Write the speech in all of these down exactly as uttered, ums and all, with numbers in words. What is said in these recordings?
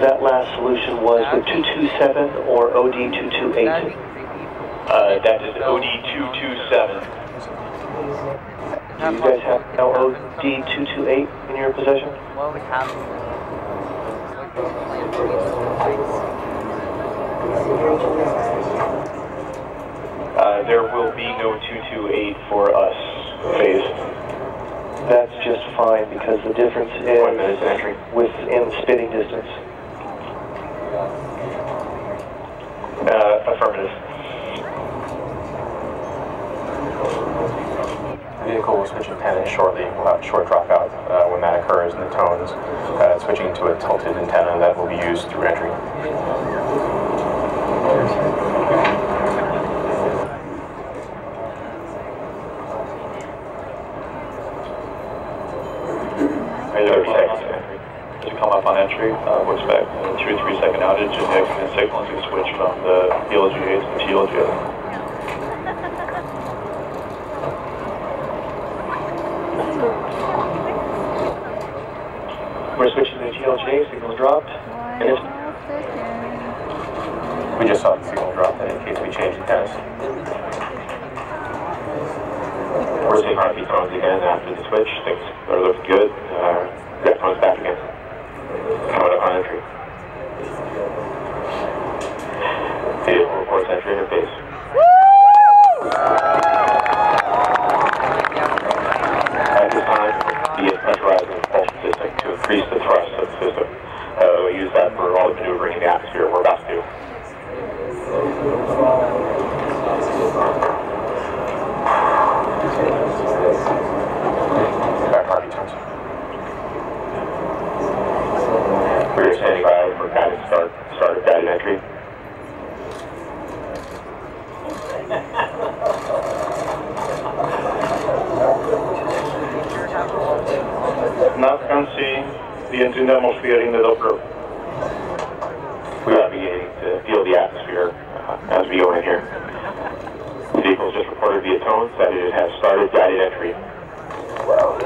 That last solution was with two twenty-seven or O D two twenty-eight? Uh, that is O D two twenty-seven. Do you guys have now O D two twenty-eight in your possession? Well, we have. Uh, there will be no two twenty-eight for us, phase. That's just fine because the difference is entry. Within spitting distance. Uh, affirmative. The vehicle will switch in panic shortly. We'll have a short dropout uh, when that occurs in the tones, uh, switching to a tilted antenna that will be used through entry. Uh, we're expecting a two to three second outage and the exit signal to switch from the G L G As to G L G As. We're switching to G L G A, signal dropped. And it's we just saw the signal drop in case we change the test. We're seeing heartbeat tones again after the switch. Things are looking good. Uh, that tone's back again. Entry. Vehicle reports entry interface. At this time, the pressurizing propulsion system to increase the thrust of the system. Uh, we use that for all the maneuvering in the atmosphere we're about to do. Back party turns. We're standing by for guided start, start of guided entry. Nav can see the engine atmosphere in the Doppler. We are beginning to feel the atmosphere uh, as we go in here. The vehicle just reported via tones that it has started guided entry. Wow.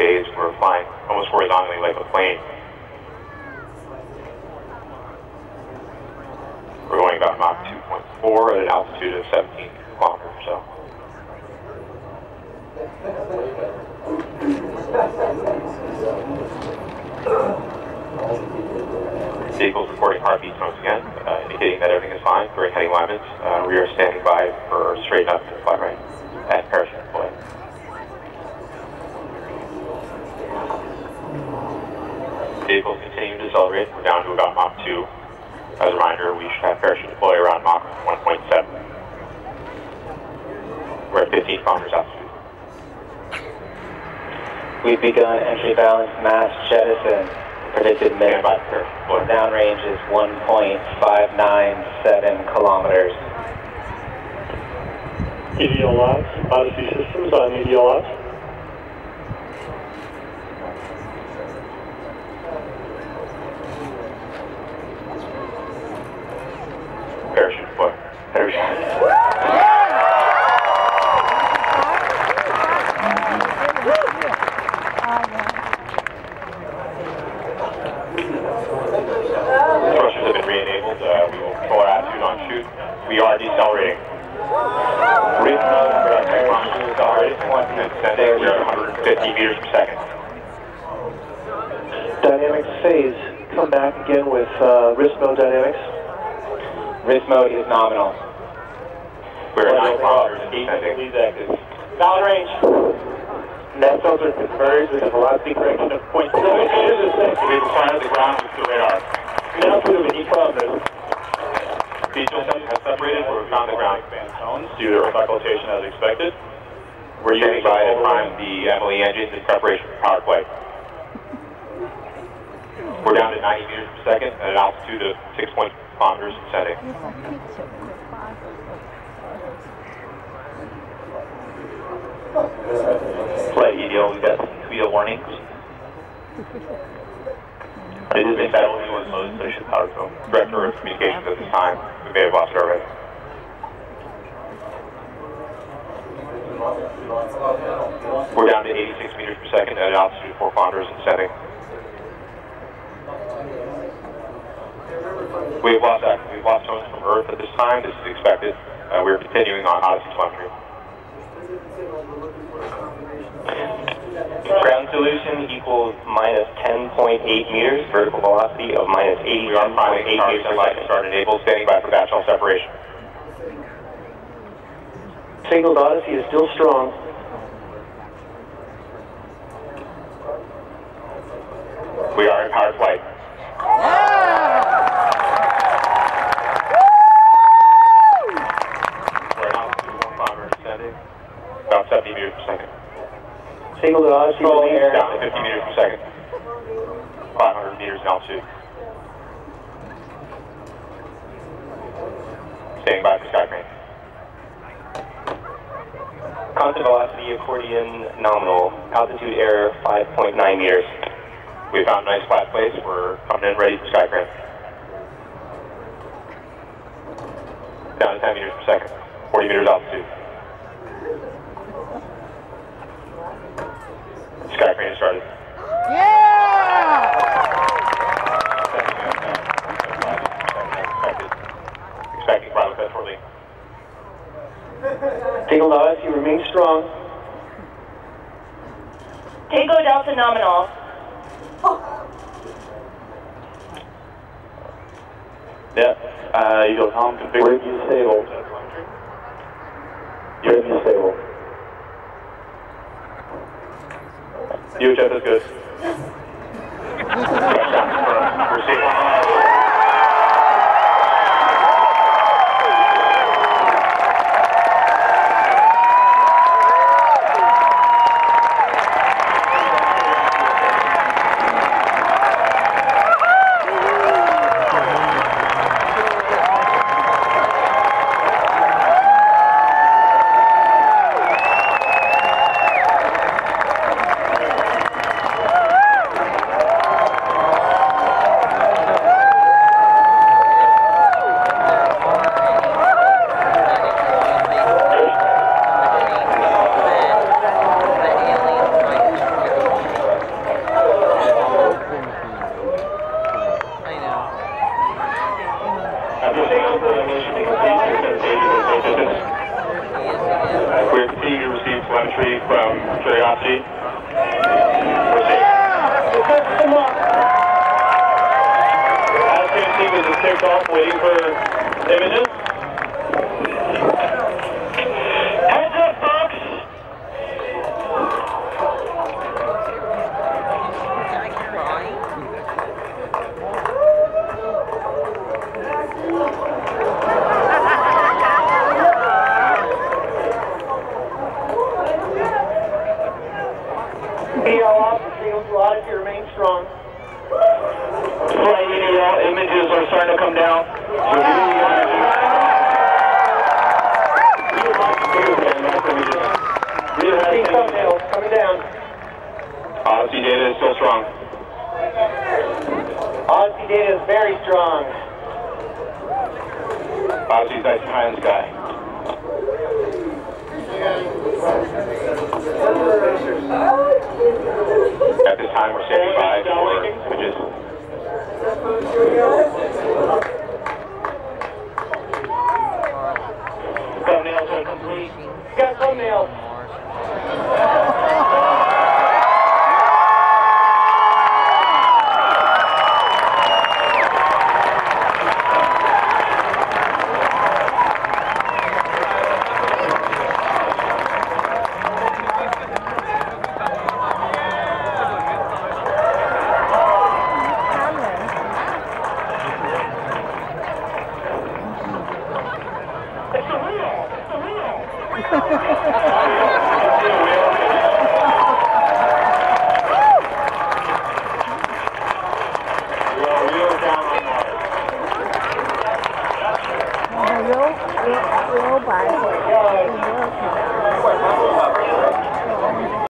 Phase, we're flying almost horizontally like a plane. four at an altitude of seventeen kilometers, so. Vehicle's reporting heartbeats once again, uh, indicating that everything is fine, very heavy alignments. Uh, we are standing by for straight up to fly right at parachute deployed. Vehicles continue to decelerate. We're down to about Mach two. As a reminder, we should have parachute deploy around Mach one point seven. We're at fifteen kilometers altitude. We've begun entry balance mass jettison. Predicted minimum downrange is one point five nine seven kilometers. E D L live, Odyssey systems on E D L live. country from Curiosity. Proceed. As you can see, there's a takeoff waiting for images. Heads up, folks! E D L officer, Odyssey, remain strong. Flight E D L images are starting to come down. So if you want to, we would like to do that mass images. We would like to do thumbnails coming down. Odyssey data is still strong. Odyssey data is very strong. Odyssey's nice and high in the sky. At this time, we're standing by for images. Thumbnails are complete. Got thumbnails. Bye.